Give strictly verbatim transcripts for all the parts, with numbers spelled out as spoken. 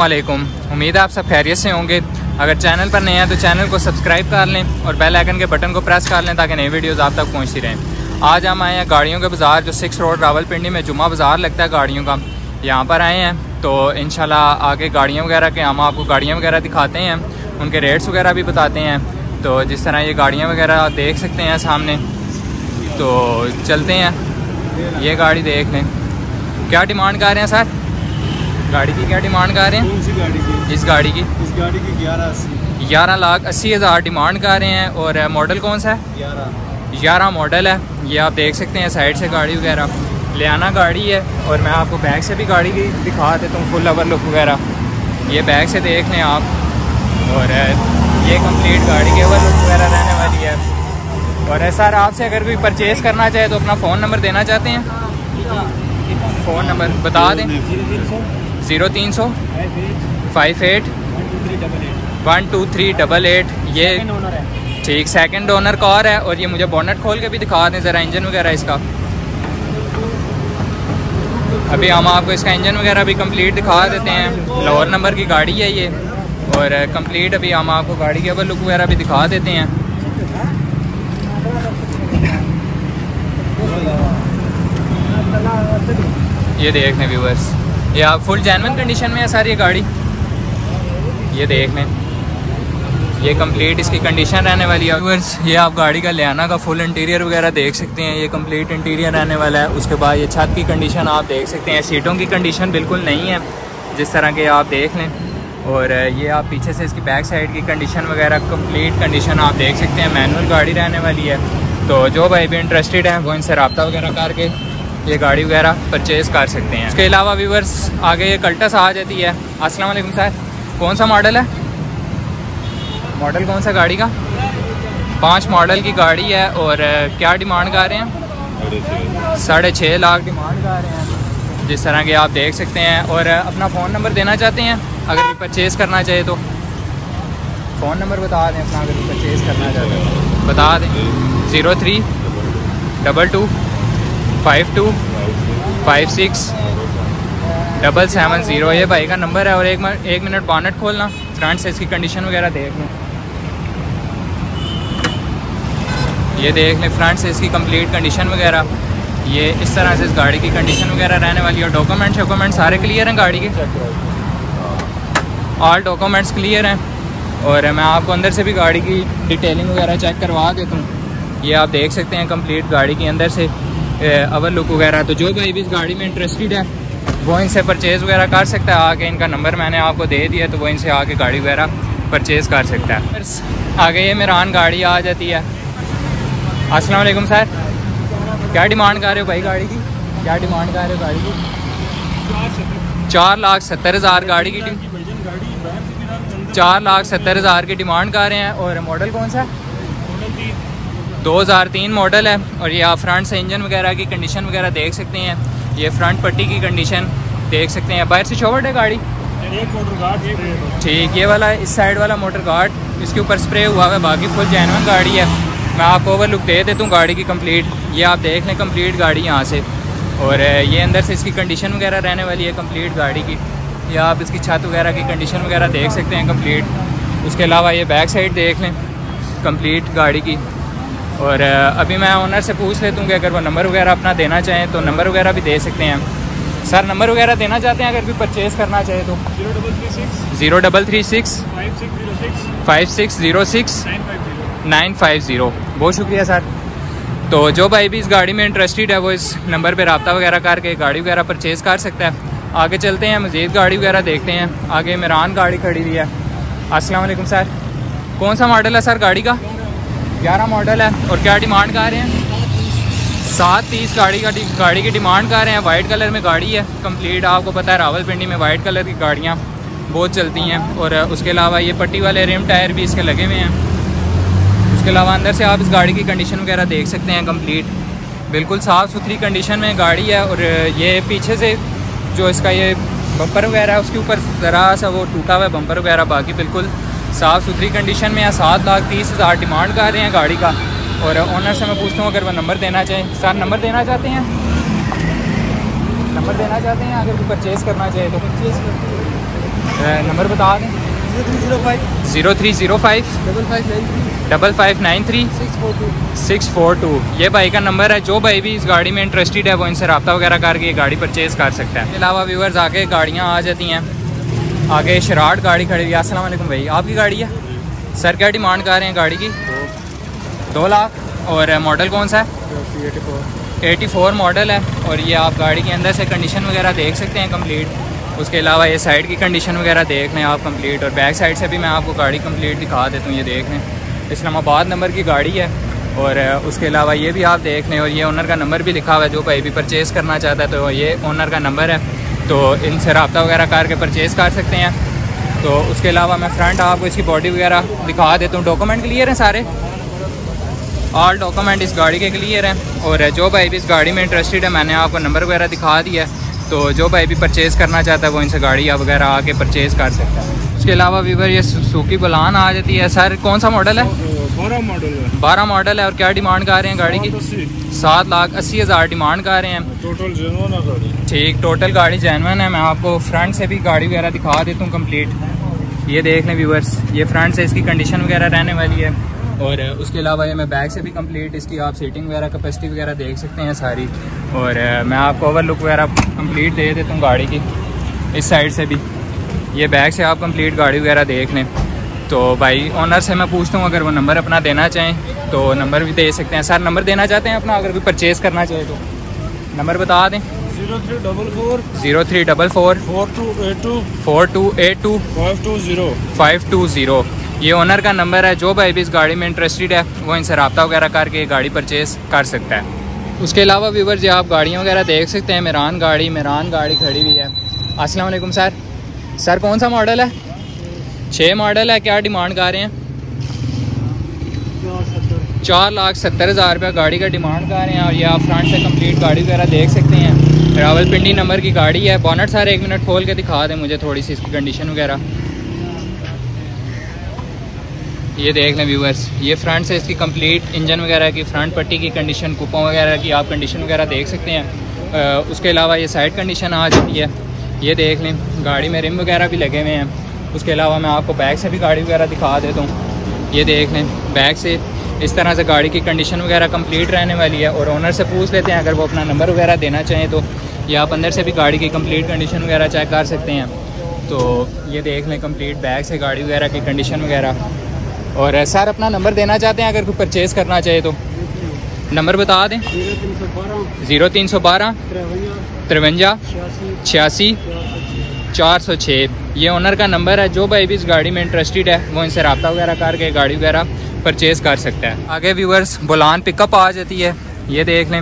वालेकुम, उम्मीद है आप सब खैरियत से होंगे। अगर चैनल पर नए हैं तो चैनल को सब्सक्राइब कर लें और बेल आइकन के बटन को प्रेस कर लें ताकि नई वीडियोस आप तक पहुंचती रहें। आज हम आए हैं गाड़ियों के बाज़ार, जो सिक्स रोड रावलपिंडी में जुमा बाज़ार लगता है गाड़ियों का, यहाँ पर आए हैं। तो इंशाल्लाह आगे गाड़ियाँ वगैरह के हम आपको गाड़ियाँ वगैरह दिखाते हैं, उनके रेट्स वगैरह भी बताते हैं। तो जिस तरह ये गाड़ियाँ वगैरह देख सकते हैं सामने, तो चलते हैं। ये गाड़ी देख लें, क्या डिमांड कर रहे हैं सर गाड़ी की? क्या डिमांड कर रहे हैं? कौन सी गाड़ी की? इस गाड़ी की इस गाड़ी की ग्यारह अस्सी ग्यारह लाख अस्सी हज़ार डिमांड कर रहे हैं। और मॉडल कौन सा है? ग्यारह ग्यारह मॉडल है। ये आप देख सकते हैं साइड से गाड़ी वगैरह, लियाना गाड़ी है। और मैं आपको बैग से भी गाड़ी की दिखा देता हूँ, फुल ओवर लुक वगैरह ये बैग से देख लें आप। और ये कंप्लीट गाड़ी के ओवर लुक वगैरह रहने वाली है। और सर आपसे अगर कोई परचेज़ करना चाहे तो अपना फ़ोन नंबर देना चाहते हैं? फ़ोन नंबर बता दें। ज़ीरो तीन सौ five eight one two three double eight. ये ठीक सेकंड ओनर कार है। और ये मुझे बोनट खोल के भी दिखा दें ज़रा इंजन वगैरह इसका। अभी हम आपको इसका इंजन वगैरह भी कंप्लीट दिखा देते हैं। लाहौर नंबर की गाड़ी है ये। और कंप्लीट अभी हम आपको गाड़ी के ऊपर लुक वगैरह भी दिखा देते हैं। ये देख लें व्यूवर्स, ये आप फुल जेन्युइन कंडीशन में है सारी ये गाड़ी। ये देख लें, ये कंप्लीट इसकी कंडीशन रहने वाली है व्यूवर्स। ये आप गाड़ी का लियाना का फुल इंटीरियर वगैरह देख सकते हैं, ये कंप्लीट इंटीरियर रहने वाला है। उसके बाद ये छत की कंडीशन आप देख सकते हैं, सीटों की कंडीशन बिल्कुल नहीं है जिस तरह के, आप देख लें। और ये आप पीछे से इसकी बैक साइड की कंडीशन वगैरह कंप्लीट कंडीशन आप देख सकते हैं। मैनुअल गाड़ी रहने वाली है। तो जो भाई भी इंटरेस्टेड हैं वो इनसे रब्ता वगैरह करके ये गाड़ी वगैरह परचेज़ कर सकते हैं। इसके अलावा व्यूवर्स आगे ये कल्टस आ जाती है। अस्सलाम वालेकुम सर, कौन सा मॉडल है? मॉडल कौन सा गाड़ी का? पाँच मॉडल की गाड़ी है। और क्या डिमांड कर रहे हैं? साढ़े छः लाख डिमांड कर रहे हैं जिस तरह के, आप देख सकते हैं। और अपना फ़ोन नंबर देना चाहते हैं अगर परचेज़ करना चाहिए तो? फ़ोन नंबर बता दें अपना अगर परचेज़ करना चाहते हैं, बता दें। Zero three double two five two five six double seven zero ये भाई का नंबर है। और एक मिनट एक मिनट बॉनेट खोलना, फ्रंट से इसकी कंडीशन वगैरह देख लें। ये देख लें फ्रंट से इसकी कंप्लीट कंडीशन वगैरह, ये इस तरह से इस गाड़ी की कंडीशन वगैरह रहने वाली है। और डॉक्यूमेंट वॉक्यूमेंट सारे क्लियर हैं गाड़ी के, ऑल डॉक्यूमेंट्स क्लियर हैं। और मैं आपको अंदर से भी गाड़ी की डिटेलिंग वगैरह चेक करवा देता हूँ। ये आप देख सकते हैं कंप्लीट गाड़ी के अंदर से अवर लुक वगैरह। तो जो भाई भी इस गाड़ी में इंटरेस्टेड है वो इनसे परचेज़ वगैरह कर सकता है आके। इनका नंबर मैंने आपको दे दिया, तो वो इनसे आके गाड़ी वगैरह परचेज़ कर सकता है। आगे ये मेहरान गाड़ी आ जाती है। अस्सलाम वालेकुम सर, क्या डिमांड कर रहे हो भाई गाड़ी की? क्या डिमांड कर रहे हो गाड़ी की? चार लाख सत्तर हज़ार गाड़ी की चार लाख सत्तर हज़ार की डिमांड कर रहे हैं। और मॉडल कौन सा है? दो हज़ार तीन मॉडल है। और ये आप फ्रंट से इंजन वगैरह की कंडीशन वगैरह देख सकते हैं, ये फ्रंट पट्टी की कंडीशन देख सकते हैं। बाहर से शॉवर्ट है गाड़ी, एक मोटर गार्ड ठीक, ये वाला इस साइड वाला मोटर गार्ड इसके ऊपर स्प्रे हुआ है, बाकी फुल जेन्युइन गाड़ी है। मैं आपको ओवर लुक दे देता हूँ गाड़ी की कंप्लीट, ये आप देख लें कंप्लीट गाड़ी यहाँ से। और ये अंदर से इसकी कंडीशन वगैरह रहने वाली है कंप्लीट गाड़ी की। या आप इसकी छत वगैरह की कंडीशन वगैरह देख सकते हैं कंप्लीट। उसके अलावा ये बैक साइड देख लें कंप्लीट गाड़ी की। और अभी मैं ओनर से पूछ लेता हूँ कि अगर वो नंबर वगैरह अपना देना चाहें तो नंबर वगैरह भी दे सकते हैं। सर नंबर वगैरह देना चाहते हैं अगर कोई परचेज़ करना चाहे तो? Zero double three six five six zero six nine five zero बहुत शुक्रिया सर। तो जो भाई भी इस गाड़ी में इंटरेस्टेड है वो इस नंबर पर रब्ता वगैरह करके गाड़ी वगैरह परचेज़ कर सकता है। आगे चलते हैं, मज़ीद गाड़ी वगैरह देखते हैं। आगे मेहरान गाड़ी खड़ी हुई है। अस्सलाम वालेकुम सर, कौन सा मॉडल है सर गाड़ी का? ग्यारह मॉडल है। और क्या डिमांड कर रहे हैं? सात तीस गाड़ी का गाड़ी की डिमांड कर रहे हैं। वाइट कलर में गाड़ी है कंप्लीट, आपको पता है रावलपिंडी में वाइट कलर की गाड़ियाँ बहुत चलती हैं। और उसके अलावा ये पट्टी वाले रिम टायर भी इसके लगे हुए हैं। उसके अलावा अंदर से आप इस गाड़ी की कंडीशन वगैरह देख सकते हैं कंप्लीट, बिल्कुल साफ़ सुथरी कंडीशन में गाड़ी है। और ये पीछे से जो इसका ये बम्पर वगैरह है उसके ऊपर ज़रा सा वो टूटा हुआ है बम्पर वगैरह, बाकी बिल्कुल साफ़ सुथरी कंडीशन में है। सात लाख तीस हज़ार डिमांड कर रहे हैं गाड़ी का। और ओनर से मैं पूछता हूँ अगर वो नंबर देना चाहें। सर नंबर देना चाहते हैं? नंबर देना चाहते हैं अगर कोई परचेज़ करना चाहे तो? परचेज़ नंबर बता दें zero three zero five double five nine three double five nine three six four two. ये भाई का नंबर है। जो भाई भी इस गाड़ी में इंटरेस्टेड है वो इनसे रब्ता वगैरह करके ये गाड़ी परचेज़ कर सकता है। इसके अलावा व्यूवर्स आगे गाड़ियाँ आ जाती हैं। आगे शराट गाड़ी खड़ी हुई। अस्सलाम वालेकुम भाई, आपकी गाड़ी है? सर क्या डिमांड कर रहे हैं गाड़ी की? दो लाख। और मॉडल कौन सा है? एटी फोर मॉडल है। और ये आप गाड़ी के अंदर से कंडीशन वगैरह देख सकते हैं कंप्लीट। उसके अलावा ये साइड की कंडीशन वगैरह देख लें आप कंप्लीट। और बैक साइड से भी मैं आपको गाड़ी कंप्लीट दिखा देता हूँ, ये देख लें। इस्लामाबाद नंबर की गाड़ी है। और उसके अलावा ये भी आप देख लें। और ये ओनर का नंबर भी लिखा हुआ है, जो भाई भी परचेज़ करना चाहता है तो ये ओनर का नंबर है, तो इनसे रब्ता वगैरह करके परचेज़ कर सकते हैं। तो उसके अलावा मैं फ्रंट आपको इसकी बॉडी वगैरह दिखा देता हूँ। डॉक्यूमेंट क्लियर हैं सारे? ऑल डॉक्यूमेंट इस गाड़ी के क्लियर हैं। और जो भाई भी इस गाड़ी में इंटरेस्टेड है, मैंने आपको नंबर वगैरह दिखा दिया है, तो जो भाई भी परचेज़ करना चाहता है वो इनसे गाड़ी वगैरह आके परचेज़ कर सकता है। उसके अलावा व्यूवर ये सुजुकी बलान आ जाती है। सर कौन सा मॉडल है? बारह मॉडल है। बारह मॉडल है। और क्या डिमांड कर रहे हैं गाड़ी की? सात लाख अस्सी हज़ार डिमांड कर रहे हैं। टोटल जेन्युइन है गाड़ी? ठीक, टोटल गाड़ी जेन्युइन है। मैं आपको फ्रंट से भी गाड़ी वगैरह दिखा देता हूँ कम्प्लीट। ये देख लें व्यूवर्स, ये फ्रंट से इसकी कंडीशन वगैरह रहने वाली है। और उसके अलावा ये मैं बैग से भी कंप्लीट इसकी आप सीटिंग वगैरह कैपेसिटी वगैरह देख सकते हैं सारी। और मैं आपको ओवर लुक वगैरह कंप्लीट दे देता हूँ गाड़ी की इस साइड से भी। ये बैग से आप कंप्लीट गाड़ी वगैरह देख लें। तो भाई ओनर से मैं पूछता हूँ, अगर वो नंबर अपना देना चाहें तो नंबर भी दे सकते हैं। सर नंबर देना चाहते हैं अपना, अगर कोई परचेज़ करना चाहे तो नंबर बता दें। Zero three double four zero three double four four two eight two four two eight two five two zero. ये ओनर का नंबर है। जो भाई भी इस गाड़ी में इंटरेस्टेड है वो इनसे रब्ता वगैरह करके गाड़ी परचेज़ कर सकता है। उसके अलावा व्यूवर जी आप गाड़ियाँ वगैरह देख सकते हैं। मेहरान गाड़ी मेहरान गाड़ी खड़ी हुई है। अस्सलाम वालेकुम सर, सर कौन सा मॉडल है? छः मॉडल है। क्या डिमांड कर रहे हैं? चार लाख सत्तर हज़ार रुपया गाड़ी का डिमांड कर रहे हैं। और ये आप फ्रंट से कंप्लीट गाड़ी वगैरह देख सकते हैं। रावलपिंडी नंबर की गाड़ी है। बोनट सर एक मिनट खोल के दिखा दें मुझे थोड़ी सी इसकी कंडीशन वगैरह। ये देख लें व्यूवर्स, ये फ्रंट से इसकी कंप्लीट इंजन वगैरह की, फ्रंट पट्टी की कंडीशन, कूपों वगैरह की आप कंडीशन वगैरह देख सकते हैं। आ, उसके अलावा ये साइड कंडीशन आ जाती है। ये देख लें गाड़ी में रिम वगैरह भी लगे हुए हैं। उसके अलावा मैं आपको बैक से भी गाड़ी वगैरह दिखा देता हूँ। ये देख लें बैक से इस तरह से गाड़ी की कंडीशन वगैरह कंप्लीट रहने वाली है। और ओनर से पूछ लेते हैं, अगर वो अपना नंबर वगैरह देना चाहें तो ये आप अंदर से भी गाड़ी की कंप्लीट कंडीशन वगैरह चेक कर सकते हैं। तो ये देख लें कंप्लीट बैक से गाड़ी वगैरह की कंडीशन वगैरह। और सर अपना नंबर देना चाहते हैं, अगर कोई परचेज़ करना चाहे तो नंबर बता दें। जीरो तीन सौ बारह तिरवंजा छियासी चार सौ छः। ये ओनर का नंबर है। जो भाई भी इस गाड़ी में इंटरेस्टेड है वो इनसे रब्ता वगैरह करके गाड़ी वगैरह परचेज़ कर सकता है। आगे व्यूवर्स बुलान पिकअप आ जाती है। ये देख लें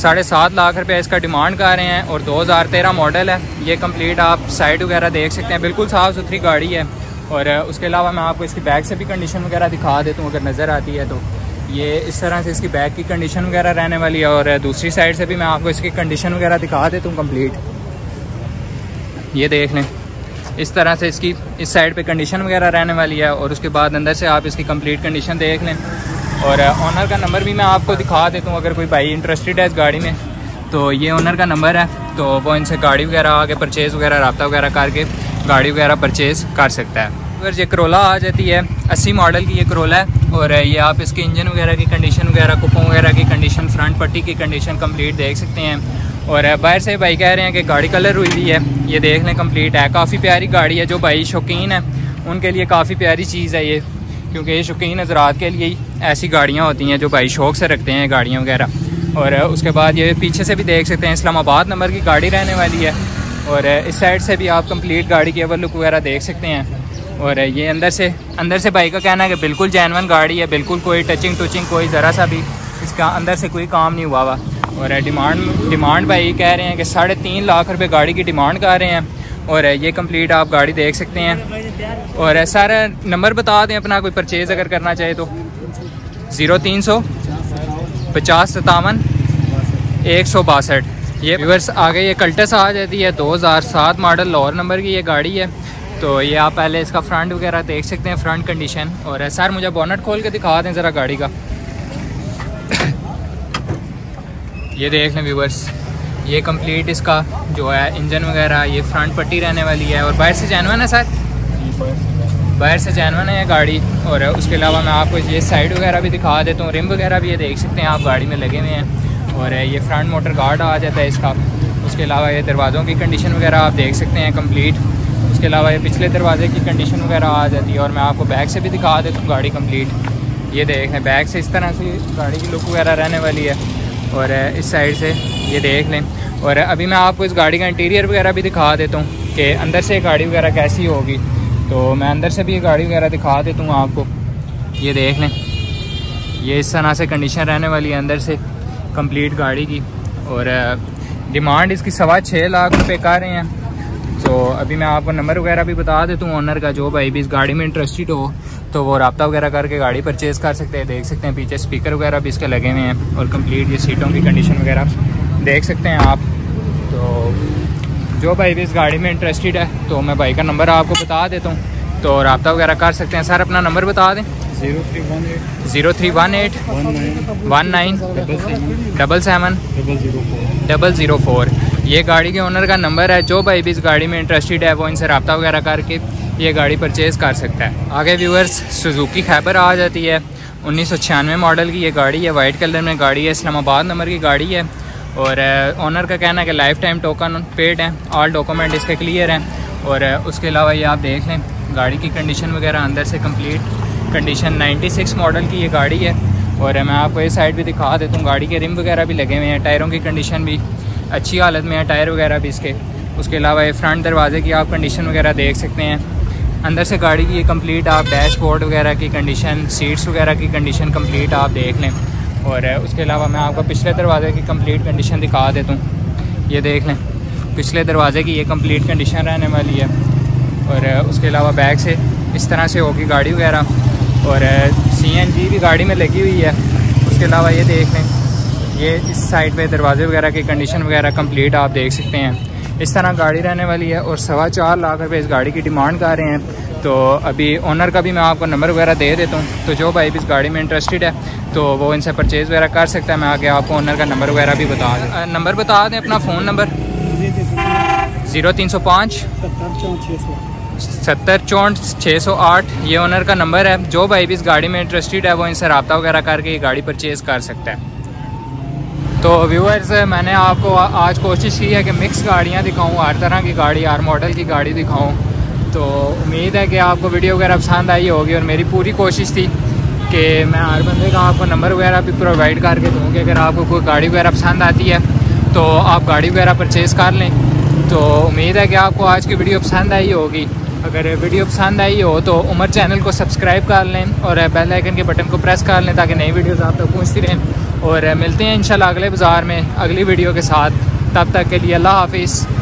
साढ़े सात लाख रुपये इसका डिमांड कर रहे हैं। और दो हज़ार तेरह मॉडल है। ये कम्प्लीट आप साइड वगैरह देख सकते हैं, बिल्कुल साफ़ सुथरी गाड़ी है। और उसके अलावा मैं आपको इसकी बैक से भी कंडीशन वगैरह दिखा देता हूँ, अगर नज़र आती है तो। ये इस तरह से इसकी बैक की कंडीशन वगैरह रहने वाली है। और दूसरी साइड से भी मैं आपको इसकी कंडीशन वगैरह दिखा देता हूँ कंप्लीट। ये देख लें इस तरह से इसकी इस साइड पे कंडीशन वगैरह रहने वाली है। और उसके बाद अंदर से आप इसकी कंप्लीट कंडीशन देख लें। और ऑनर का नंबर भी मैं आपको दिखा देता हूँ, अगर कोई भाई इंटरेस्टेड है इस गाड़ी में तो ये ओनर का नंबर है। तो वो इनसे गाड़ी वगैरह आके परचेज़ वगैरह रब्ता वगैरह करके गाड़ी वगैरह परचेज़ कर सकता है। अगर ये करोला आ जाती है, अस्सी मॉडल की ये करोला है। और ये आप इसके इंजन वगैरह की कंडीशन वगैरह, कुपों वगैरह की कंडीशन, फ्रंट पट्टी की कंडीशन कंप्लीट देख सकते हैं। और बाहर से भाई कह रहे हैं कि गाड़ी कलर हुई हुई है। ये देख लें कंप्लीट है। काफ़ी प्यारी गाड़ी है। जो भाई शौकीन है उनके लिए काफ़ी प्यारी चीज़ है ये, क्योंकि ये शौकीन हजरात के लिए ही ऐसी गाड़ियाँ होती हैं जो भाई शौक़ से रखते हैं गाड़ियाँ वगैरह। और उसके बाद ये पीछे से भी देख सकते हैं, इस्लामाबाद नंबर की गाड़ी रहने वाली है। और इस साइड से भी आप कंप्लीट गाड़ी की ओवर लुक वगैरह देख सकते हैं। और ये अंदर से अंदर से भाई का कहना है कि बिल्कुल जेन्युइन गाड़ी है, बिल्कुल कोई टचिंग टचिंग कोई ज़रा सा भी इसका अंदर से कोई काम नहीं हुआ हुआ। और डिमांड डिमांड भाई कह रहे हैं कि साढ़े तीन लाख रुपए गाड़ी की डिमांड कर रहे हैं। और ये कंप्लीट आप गाड़ी देख सकते हैं। और सारा नंबर बता दें अपना, कोई परचेज़ अगर करना चाहे तो। जीरो तीन सौ पचास सतावन एक सौ बासठ। ये व्यूअर्स आगे ये कल्टस आ जाती है। दो हज़ार सात मॉडल लाहौर नंबर की ये गाड़ी है। तो ये आप पहले इसका फ्रंट वगैरह देख सकते हैं, फ्रंट कंडीशन। और सर मुझे बोनट खोल के दिखा दें ज़रा गाड़ी का। ये देख लें व्यूवर्स, ये कंप्लीट इसका जो है इंजन वगैरह, ये फ्रंट पट्टी रहने वाली है और बाहर से जैनवन है सर, बाहर से जैनवन है ये गाड़ी। और उसके अलावा मैं आपको ये साइड वगैरह भी दिखा देता हूँ, रिम वगैरह भी ये देख सकते हैं आप गाड़ी में लगे हुए हैं। और ये फ्रंट मोटर गार्ड आ जाता है इसका। उसके अलावा ये दरवाज़ों की कंडीशन वगैरह आप देख सकते हैं कंप्लीट। उसके अलावा ये पिछले दरवाजे की कंडीशन वगैरह आ जाती है। और मैं आपको बैक से भी दिखा देता हूँ गाड़ी कंप्लीट, ये देख लें बैक से इस तरह से गाड़ी की लुक वगैरह रहने वाली है। और इस साइड से ये देख लें। और अभी मैं आपको इस गाड़ी का इंटीरियर वगैरह भी दिखा देता हूँ कि अंदर से गाड़ी वगैरह कैसी होगी, तो मैं अंदर से भी ये गाड़ी वगैरह दिखा देता हूँ आपको। ये देख लें, ये इस तरह से कंडीशन रहने वाली है अंदर से कंप्लीट गाड़ी की। और डिमांड इसकी सवा छः लाख रुपये कर रहे हैं। तो अभी मैं आपको नंबर वगैरह भी बता देता हूँ ऑनर का, जो भाई भी इस गाड़ी में इंटरेस्टेड हो तो वो रब्ता वगैरह करके गाड़ी परचेज़ कर सकते हैं। देख सकते हैं पीछे स्पीकर वगैरह भी इसके लगे हुए हैं और कंप्लीट ये सीटों की कंडीशन वगैरह देख सकते हैं आप। तो जो भाई भी इस गाड़ी में इंटरेस्टेड है तो मैं भाई का नंबर आपको बता देता हूँ, तो रब्ता वगैरह कर सकते हैं। सर अपना नंबर बता दें। Zero three one eight zero three one eight one nine double seven double zero four ये गाड़ी के ओनर का नंबर है। जो भाई भी इस गाड़ी में इंटरेस्टेड है वो इनसे रब्ता वगैरह करके ये गाड़ी परचेज़ कर सकता है। आगे व्यूअर्स सुजुकी खैबर आ जाती है, उन्नीस सौ छियानवे मॉडल की ये गाड़ी है, वाइट कलर में गाड़ी है, इस्लामाबाद नंबर की गाड़ी है। और ओनर का कहना है कि लाइफ टाइम टोकन पेड है, ऑल डॉक्यूमेंट इसके क्लियर हैं। और उसके अलावा ये आप देख लें गाड़ी की कंडीशन वगैरह अंदर से complete condition, ninety six model की ये गाड़ी है। और मैं आपको ये साइड भी दिखा देता हूँ, गाड़ी के रिम वगैरह भी लगे हुए हैं, टायरों की कंडीशन भी अच्छी हालत में है, टायर वगैरह भी इसके। उसके अलावा ये फ्रंट दरवाजे की आप कंडीशन वगैरह देख सकते हैं अंदर से गाड़ी की, ये कंप्लीट आप डैशबोर्ड वगैरह की कंडीशन, सीट्स वगैरह की कंडीशन कंप्लीट आप देख लें। और उसके अलावा मैं आपको पिछले दरवाजे की कंप्लीट कंडीशन दिखा देता हूँ, ये देख लें पिछले दरवाजे की ये कंप्लीट कंडीशन रहने वाली है। और उसके अलावा बैक से इस तरह से होगी गाड़ी वगैरह। और सीएनजी भी गाड़ी में लगी हुई है। उसके अलावा ये देख लें, ये इस साइड पे दरवाजे वगैरह की कंडीशन वगैरह कंप्लीट आप देख सकते हैं। इस तरह गाड़ी रहने वाली है और सवा चार लाख रुपये इस गाड़ी की डिमांड कर रहे हैं। तो अभी ओनर का भी मैं आपको नंबर वगैरह दे देता हूँ, तो जो भाई भी इस गाड़ी में इंटरेस्टेड है तो वो इनसे परचेज़ वगैरह कर सकता है। मैं आगे आपको ओनर का नंबर वगैरह भी बता दें। नंबर बता दें अपना फ़ोन नंबर ज़ीरो तीन सौ पाँच सत्तर चौंठ छः सौ आठ ये ओनर का नंबर है। जो भाई भी इस गाड़ी में इंटरेस्टेड है वो इनसे रब्ता वगैरह करके ये गाड़ी परचेज़ कर सकता है। तो व्यूअर्स मैंने आपको आज कोशिश की है कि मिक्स गाड़ियाँ दिखाऊँ, हर तरह की गाड़ी, हर मॉडल की गाड़ी दिखाऊँ। तो उम्मीद है कि आपको वीडियो वगैरह पसंद आई होगी। और मेरी पूरी कोशिश थी कि मैं हर बंदे का आपको नंबर वगैरह भी प्रोवाइड करके दूँ कि अगर आपको कोई गाड़ी वगैरह पसंद आती है तो आप गाड़ी वगैरह परचेज़ कर लें। तो उम्मीद है कि आपको आज की वीडियो पसंद आई होगी। अगर वीडियो पसंद आई हो तो उमर चैनल को सब्सक्राइब कर लें और बेल आइकन के बटन को प्रेस कर लें ताकि नई वीडियोज़ आप तक पहुँचती रहें। और मिलते हैं इंशाल्लाह अगले बाज़ार में अगली वीडियो के साथ। तब तक के लिए अल्लाह हाफ़िज़।